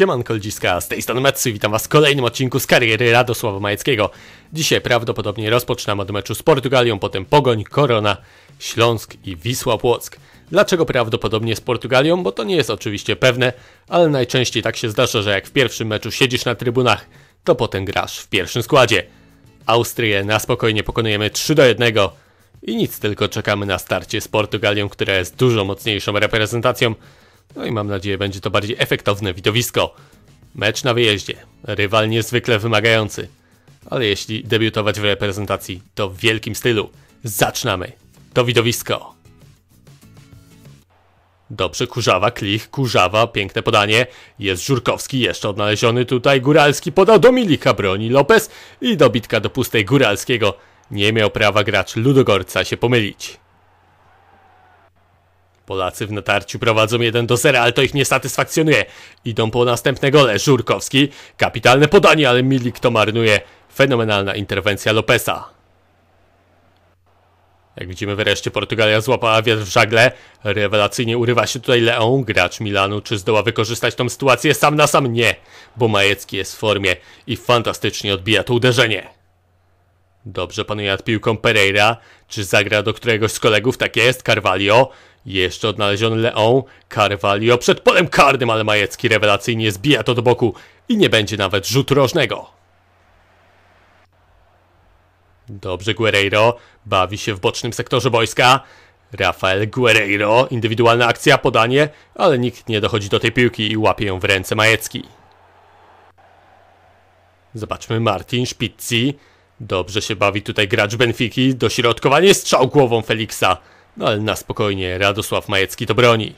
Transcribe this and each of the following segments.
Sieman Koldziska, z tej strony Matsu, witam Was w kolejnym odcinku z kariery Radosława Majeckiego. Dzisiaj prawdopodobnie rozpoczynam od meczu z Portugalią, potem Pogoń, Korona, Śląsk i Wisła Płock. Dlaczego prawdopodobnie z Portugalią? Bo to nie jest oczywiście pewne, ale najczęściej tak się zdarza, że jak w pierwszym meczu siedzisz na trybunach, to potem grasz w pierwszym składzie. Austrię na spokojnie pokonujemy 3-1 i nic, tylko czekamy na starcie z Portugalią, która jest dużo mocniejszą reprezentacją. No i mam nadzieję, będzie to bardziej efektowne widowisko. Mecz na wyjeździe. Rywal niezwykle wymagający. Ale jeśli debiutować w reprezentacji, to w wielkim stylu. Zaczynamy. To widowisko. Dobrze, Kurzawa, Klich, Kurzawa, piękne podanie. Jest Żurkowski, jeszcze odnaleziony tutaj. Góralski podał do Milika, broni Lopez i dobitka do pustej Góralskiego. Nie miał prawa gracz Ludogorca się pomylić. Polacy w natarciu prowadzą 1-0, ale to ich nie satysfakcjonuje. Idą po następne gole. Żurkowski, kapitalne podanie, ale Milik to marnuje. Fenomenalna interwencja Lopesa. Jak widzimy, wreszcie Portugalia złapała wiatr w żagle. Rewelacyjnie urywa się tutaj Leon, gracz Milanu. Czy zdoła wykorzystać tą sytuację sam na sam? Nie, bo Majecki jest w formie i fantastycznie odbija to uderzenie. Dobrze panuje nad piłką Pereira. Czy zagra do któregoś z kolegów? Tak jest, Carvalho. Jeszcze odnaleziony Leon, Carvalho przed polem karnym, ale Majecki rewelacyjnie zbija to do boku i nie będzie nawet rzutu rożnego. Dobrze, Guerreiro bawi się w bocznym sektorze boiska. Rafael Guerreiro, indywidualna akcja, podanie, ale nikt nie dochodzi do tej piłki i łapie ją w ręce Majecki. Zobaczmy, Martinsz, Pizzi. Dobrze się bawi tutaj gracz Benfiki, dośrodkowanie, strzał głową Feliksa. No ale na spokojnie, Radosław Majecki to broni.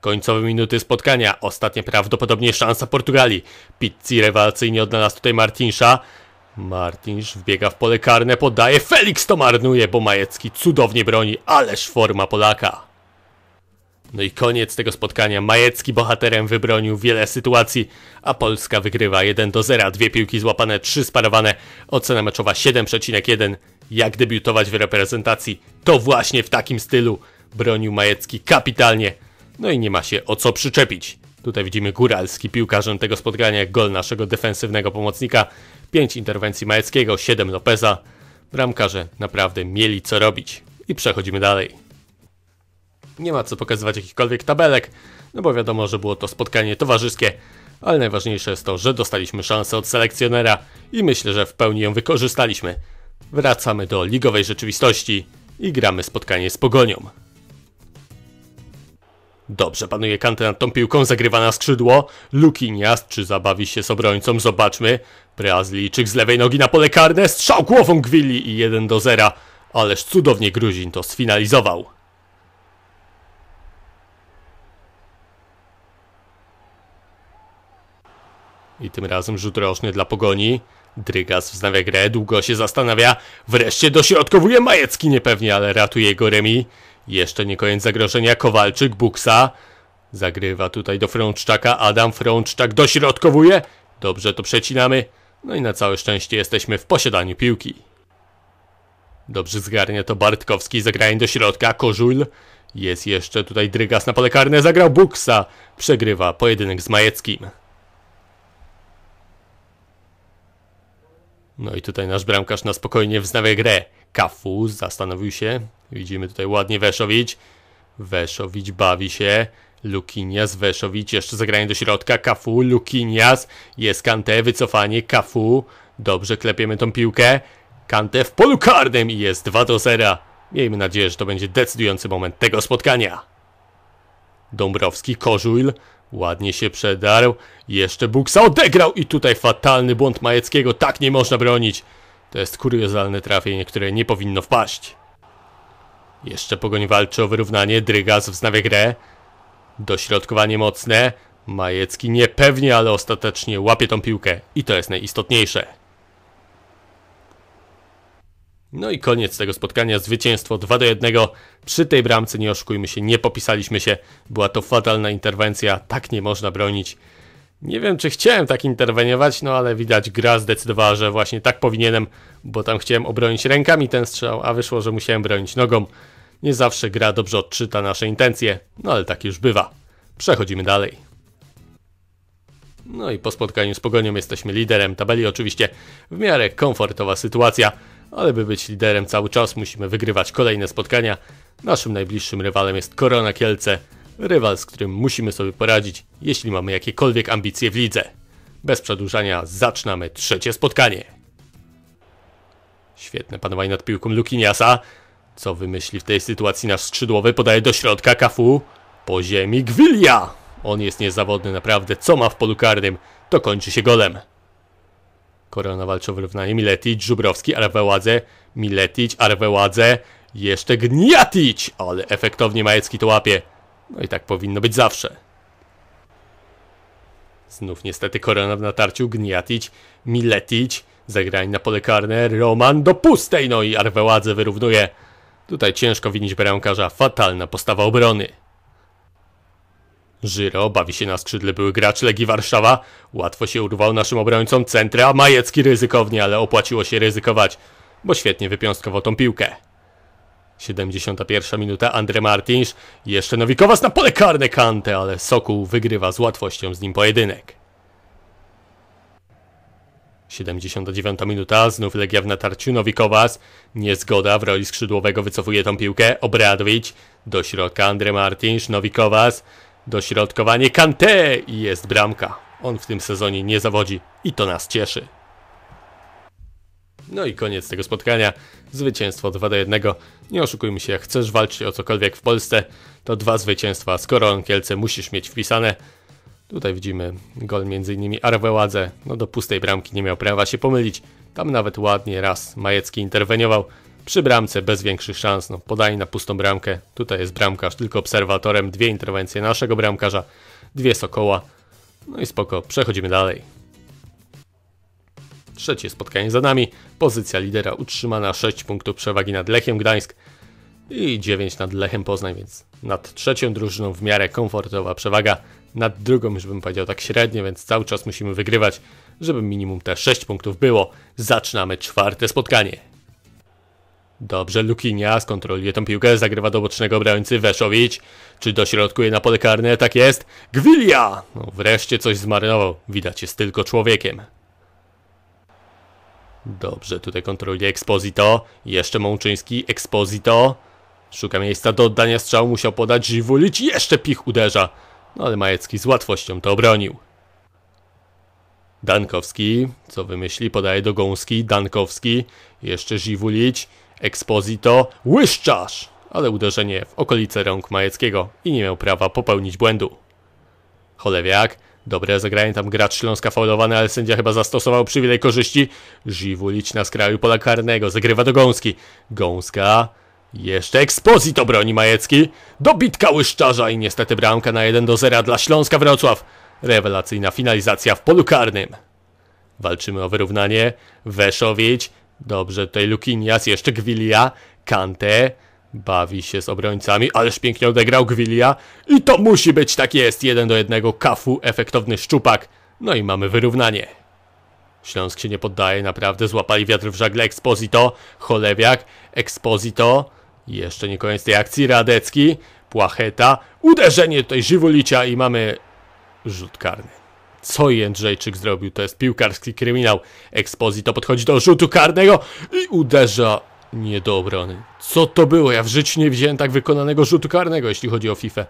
Końcowe minuty spotkania, ostatnia prawdopodobnie szansa Portugalii. Pizzi rewelacyjnie odnalazł tutaj Martinsza. Martinsz wbiega w pole karne, podaje, Felix to marnuje, bo Majecki cudownie broni, ależ forma Polaka. No i koniec tego spotkania, Majecki bohaterem wybronił wiele sytuacji, a Polska wygrywa 1-0, dwie piłki złapane, 3 sparowane, ocena meczowa 7,1. Jak debiutować w reprezentacji? To właśnie w takim stylu. Bronił Majecki kapitalnie. No i nie ma się o co przyczepić. Tutaj widzimy Góralski piłkarzem tego spotkania. Gol naszego defensywnego pomocnika. 5 interwencji Majeckiego, 7 Lopeza. Bramkarze naprawdę mieli co robić. I przechodzimy dalej. Nie ma co pokazywać jakichkolwiek tabelek, no bo wiadomo, że było to spotkanie towarzyskie. Ale najważniejsze jest to, że dostaliśmy szansę od selekcjonera i myślę, że w pełni ją wykorzystaliśmy. Wracamy do ligowej rzeczywistości i gramy spotkanie z Pogonią. Dobrze panuje Kante nad tą piłką, zagrywa na skrzydło. Luquinhas, czy zabawi się z obrońcą? Zobaczmy. Brazylijczyk z lewej nogi na pole karne, strzał głową Gwili i 1-0. Ależ cudownie Gruzin to sfinalizował. I tym razem rzut rożny dla Pogoni. Drygas wznawia grę, długo się zastanawia, wreszcie dośrodkowuje Majecki niepewnie, ale ratuje go Remi. Jeszcze nie koniec zagrożenia, Kowalczyk, Buksa. Zagrywa tutaj do Frączczaka, Adam Frączczak dośrodkowuje. Dobrze to przecinamy, no i na całe szczęście jesteśmy w posiadaniu piłki. Dobrze zgarnia to Bartkowski, zagranie do środka, Kożul. Jest jeszcze tutaj Drygas na pole karne, zagrał Buksa. Przegrywa pojedynek z Majeckim. No i tutaj nasz bramkarz na spokojnie wznawia grę. Kafu zastanowił się. Widzimy tutaj ładnie Weszowicz. Weszowicz bawi się. Luquinhas, Weszowicz. Jeszcze zagranie do środka. Kafu, Luquinhas. Jest Kante, wycofanie. Kafu. Dobrze klepiemy tą piłkę. Kante w polu karnym i jest 2-0. Miejmy nadzieję, że to będzie decydujący moment tego spotkania. Dąbrowski, Kożul. Ładnie się przedarł, jeszcze Buksa odegrał i tutaj fatalny błąd Majeckiego, tak nie można bronić. To jest kuriozalne trafienie, które nie powinno wpaść. Jeszcze Pogoń walczy o wyrównanie, Drygas wznawia grę. Dośrodkowanie mocne, Majecki niepewnie, ale ostatecznie łapie tą piłkę i to jest najistotniejsze. No i koniec tego spotkania, zwycięstwo 2-1, przy tej bramce nie oszukujmy się, nie popisaliśmy się, była to fatalna interwencja, tak nie można bronić. Nie wiem, czy chciałem tak interweniować, no ale widać, gra zdecydowała, że właśnie tak powinienem, bo tam chciałem obronić rękami ten strzał, a wyszło, że musiałem bronić nogą. Nie zawsze gra dobrze odczyta nasze intencje, no ale tak już bywa. Przechodzimy dalej. No i po spotkaniu z Pogonią jesteśmy liderem tabeli. Oczywiście w miarę komfortowa sytuacja, ale by być liderem cały czas musimy wygrywać kolejne spotkania. Naszym najbliższym rywalem jest Korona Kielce, rywal, z którym musimy sobie poradzić, jeśli mamy jakiekolwiek ambicje w lidze. Bez przedłużania zaczynamy trzecie spotkanie. Świetne panowanie nad piłką Luquinhasa. Co wymyśli w tej sytuacji nasz skrzydłowy? Podaje do środka Kafu. Po ziemi Gwilia. On jest niezawodny naprawdę. Co ma w polu karnym, to kończy się golem. Korona walczy o wyrównanie. Miletić, Żurkowski, Arveladze. Miletić, Arveladze. Jeszcze Gnjatić. Ale efektownie Majecki to łapie. No i tak powinno być zawsze. Znów niestety Korona w natarciu. Gnjatić, Miletić. Zagranie na pole karne. Roman do pustej. No i Arveladze wyrównuje. Tutaj ciężko winić bramkarza. Fatalna postawa obrony. Żyro bawi się na skrzydle były gracz Legii Warszawa. Łatwo się urwał naszym obrońcom centra. Majecki ryzykownie, ale opłaciło się ryzykować, bo świetnie wypiąstkował tą piłkę. 71 minuta. André Martins. Jeszcze Novikovas na pole karne. Kante, ale Sokół wygrywa z łatwością z nim pojedynek. 79 minuta, znów Legia w natarciu, Novikovas, niezgoda w roli skrzydłowego, wycofuje tą piłkę, Obradowicz, do środka André Martins, Novikovas, dośrodkowanie Kante i jest bramka. On w tym sezonie nie zawodzi i to nas cieszy. No i koniec tego spotkania, zwycięstwo 2-1, nie oszukujmy się, jak chcesz walczyć o cokolwiek w Polsce, to dwa zwycięstwa z Koroną Kielce musisz mieć wpisane. Tutaj widzimy gol m.in. Arveladze. No do pustej bramki nie miał prawa się pomylić. Tam nawet ładnie raz Majecki interweniował. Przy bramce bez większych szans. No, podanie na pustą bramkę. Tutaj jest bramkarz tylko obserwatorem. Dwie interwencje naszego bramkarza. Dwie Sokoła. No i spoko. Przechodzimy dalej. Trzecie spotkanie za nami. Pozycja lidera utrzymana. 6 punktów przewagi nad Lechem Gdańsk. I 9 nad Lechem Poznań, więc nad trzecią drużyną w miarę komfortowa przewaga. Nad drugą już bym powiedział tak średnio, więc cały czas musimy wygrywać, żeby minimum te 6 punktów było. Zaczynamy czwarte spotkanie. Dobrze, Luquinhas kontroluje tą piłkę, zagrywa do bocznego obrońcy Weszowicz. Czy dośrodkuje na pole karne? Tak jest. Gwilia! No, wreszcie coś zmarnował. Widać, jest tylko człowiekiem. Dobrze, tutaj kontroluje Exposito. Jeszcze Mączyński, Exposito. Szuka miejsca do oddania strzału, musiał podać Żywulić, jeszcze Pich uderza. No ale Majecki z łatwością to obronił. Dankowski, co wymyśli, podaje do Gąski, Dankowski, jeszcze Żywulić, Exposito, Łyszczarz! Ale uderzenie w okolice rąk Majeckiego i nie miał prawa popełnić błędu. Cholewiak, dobre zagranie, tam gracz Śląska faulowany, ale sędzia chyba zastosował przywilej korzyści. Żywulić na skraju pola karnego, zagrywa do Gąski, Gąska... Jeszcze Exposito broni Majecki. Dobitka Łyszczarza i niestety bramka na 1-0 dla Śląska Wrocław. Rewelacyjna finalizacja w polu karnym. Walczymy o wyrównanie. Weszowicz. Dobrze, tutaj Luquinhas, jeszcze Gwilia. Kante bawi się z obrońcami, ależ pięknie odegrał Gwilia. I to musi być, tak jest. 1-1. Kafu, efektowny szczupak. No i mamy wyrównanie. Śląsk się nie poddaje, naprawdę złapali wiatr w żagle. Exposito, Cholewiak, Exposito. Jeszcze nie koniec tej akcji, Radecki, Płacheta, uderzenie tutaj Żywulicia i mamy rzut karny. Co Jędrzejczyk zrobił? To jest piłkarski kryminał. Exposito podchodzi do rzutu karnego i uderza nie do obrony. Co to było? Ja w życiu nie widziałem tak wykonanego rzutu karnego, jeśli chodzi o FIFA.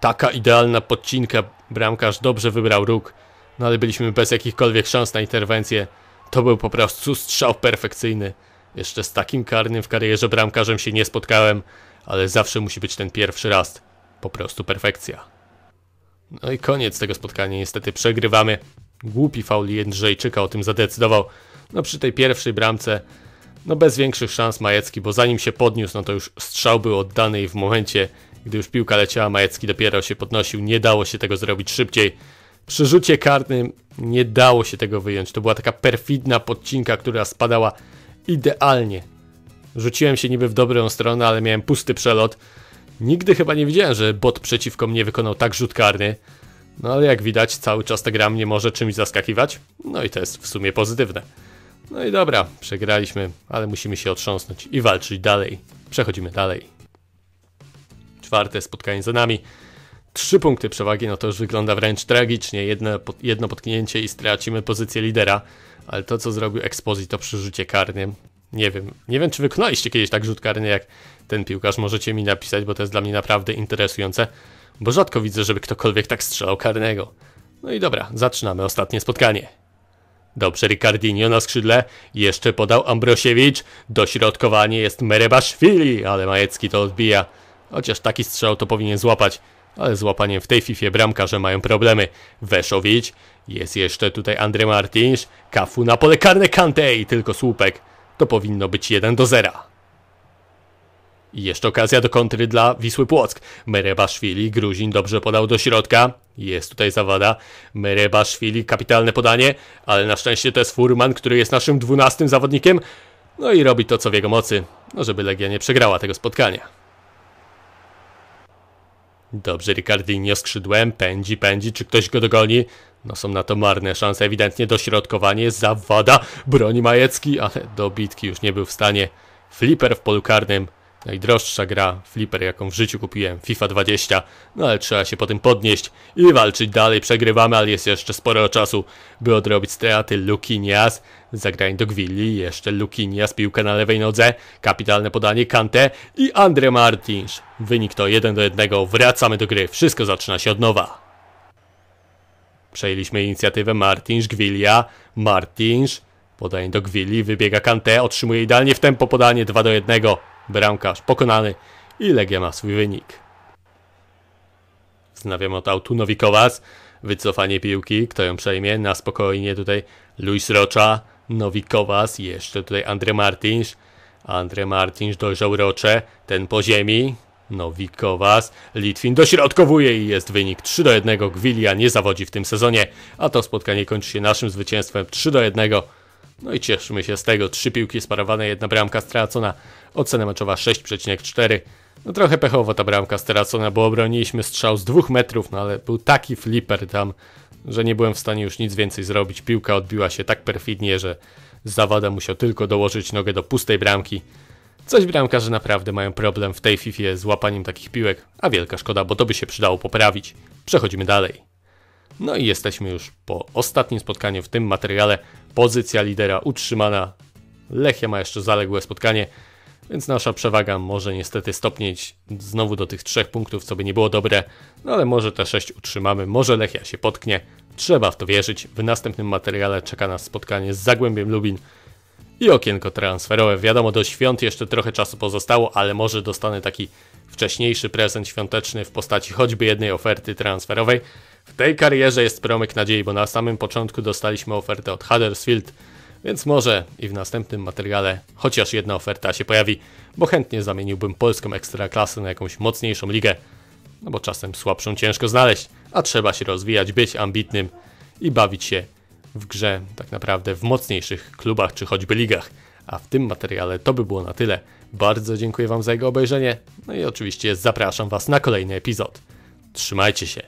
Taka idealna podcinka, bramkarz dobrze wybrał róg. No ale byliśmy bez jakichkolwiek szans na interwencję. To był po prostu strzał perfekcyjny. Jeszcze z takim karnym w karierze bramkarzem się nie spotkałem, ale zawsze musi być ten pierwszy raz. Po prostu perfekcja. No i koniec tego spotkania. Niestety przegrywamy. Głupi faul Jędrzejczyka o tym zadecydował. No przy tej pierwszej bramce, no bez większych szans Majecki, bo zanim się podniósł, no to już strzał był oddany i w momencie, gdy już piłka leciała, Majecki dopiero się podnosił. Nie dało się tego zrobić szybciej. Przy rzucie karnym nie dało się tego wyjąć. To była taka perfidna podcinka, która spadała idealnie. Rzuciłem się niby w dobrą stronę, ale miałem pusty przelot. Nigdy chyba nie widziałem, że bot przeciwko mnie wykonał tak rzut karny. No ale jak widać, cały czas ta gra mnie może czymś zaskakiwać. No i to jest w sumie pozytywne. No i dobra, przegraliśmy, ale musimy się otrząsnąć i walczyć dalej. Przechodzimy dalej. Czwarte spotkanie za nami. 3 punkty przewagi, no to już wygląda wręcz tragicznie. Jedno potknięcie i stracimy pozycję lidera, ale to, co zrobił Exposito przy rzucie karnym, nie wiem, czy wykonaliście kiedyś tak rzut karny jak ten piłkarz, możecie mi napisać, bo to jest dla mnie naprawdę interesujące, bo rzadko widzę, żeby ktokolwiek tak strzelał karnego. No i dobra, zaczynamy ostatnie spotkanie. Dobrze, Ricardinho na skrzydle, jeszcze podał Ambrosiewicz, dośrodkowanie jest Merebaszwili, ale Majecki to odbija. Chociaż taki strzał to powinien złapać, ale z łapaniem w tej fifie bramkarze mają problemy. Weszowicz, jest jeszcze tutaj André Martins, Kafu na pole karne Kante i tylko słupek. To powinno być 1-0. I jeszcze okazja do kontry dla Wisły Płock. Merebaszwili, Gruzin dobrze podał do środka. Jest tutaj zawada. Merebaszwili, kapitalne podanie, ale na szczęście to jest Furman, który jest naszym 12. zawodnikiem. No i robi to, co w jego mocy, no żeby Legia nie przegrała tego spotkania. Dobrze, Ricardinho skrzydłem, pędzi, czy ktoś go dogoni? No są na to marne szanse, ewidentnie dośrodkowanie, zawada, broni Majecki, ale do bitki już nie był w stanie. Flipper w polu karnym, najdroższa gra, flipper jaką w życiu kupiłem, FIFA 20, no ale trzeba się po tym podnieść i walczyć dalej, przegrywamy, ale jest jeszcze sporo czasu, by odrobić straty. Luquinhas, zagrań do Gwili, jeszcze Luquinhas, piłka na lewej nodze, kapitalne podanie, Kante i André Martins. Wynik to 1-1, wracamy do gry, wszystko zaczyna się od nowa. Przejęliśmy inicjatywę, Martinsz, Gwilia, Martinsz, podanie do Gwili, wybiega Kante, otrzymuje idealnie w tempo podanie, 2-1, bramkarz pokonany i Legia ma swój wynik. Znawiam od autu, Novikovas, wycofanie piłki, kto ją przejmie, na spokojnie tutaj Luis Rocha, Novikovas, jeszcze tutaj André Martins dojrzał Rocze, ten po ziemi. Novikovas, Litwin dośrodkowuje i jest wynik 3-1, Gwilia nie zawodzi w tym sezonie, a to spotkanie kończy się naszym zwycięstwem 3-1. No i cieszymy się z tego, 3 piłki sparowane, 1 bramka stracona, ocena meczowa 6,4. No trochę pechowo ta bramka stracona, bo obroniliśmy strzał z 2 metrów, no ale był taki flipper tam, że nie byłem w stanie już nic więcej zrobić, piłka odbiła się tak perfidnie, że zawada musiał tylko dołożyć nogę do pustej bramki. Coś bramkarze naprawdę mają problem w tej fifie z łapaniem takich piłek, a wielka szkoda, bo to by się przydało poprawić. Przechodzimy dalej. No i jesteśmy już po ostatnim spotkaniu w tym materiale. Pozycja lidera utrzymana. Lechia ma jeszcze zaległe spotkanie, więc nasza przewaga może niestety stopnieć znowu do tych 3 punktów, co by nie było dobre. No ale może te 6 utrzymamy, może Lechia się potknie. Trzeba w to wierzyć. W następnym materiale czeka nas spotkanie z Zagłębiem Lubin i okienko transferowe. Wiadomo, do świąt jeszcze trochę czasu pozostało, ale może dostanę taki wcześniejszy prezent świąteczny w postaci choćby jednej oferty transferowej. W tej karierze jest promyk nadziei, bo na samym początku dostaliśmy ofertę od Huddersfield, więc może i w następnym materiale chociaż jedna oferta się pojawi, bo chętnie zamieniłbym polską ekstraklasę na jakąś mocniejszą ligę, no bo czasem słabszą ciężko znaleźć, a trzeba się rozwijać, być ambitnym i bawić się w grze tak naprawdę w mocniejszych klubach czy choćby ligach. A w tym materiale to by było na tyle. Bardzo dziękuję Wam za jego obejrzenie, no i oczywiście zapraszam Was na kolejny epizod. Trzymajcie się.